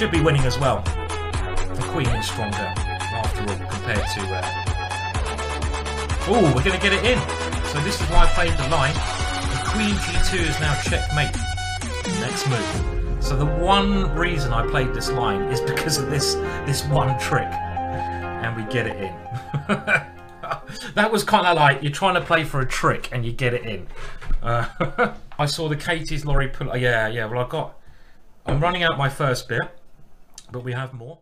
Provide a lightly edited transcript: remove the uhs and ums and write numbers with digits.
should be winning as well. The Queen is stronger, after all, compared to... Oh, we're going to get it in! So this is why I played the line. The Queen G2 is now checkmate. Next move. So the one reason I played this line is because of this one trick. And we get it in. That was kind of like, you're trying to play for a trick and you get it in. I saw the Katie's lorry pull... Yeah, well, I'm running out my first bit, but we have more.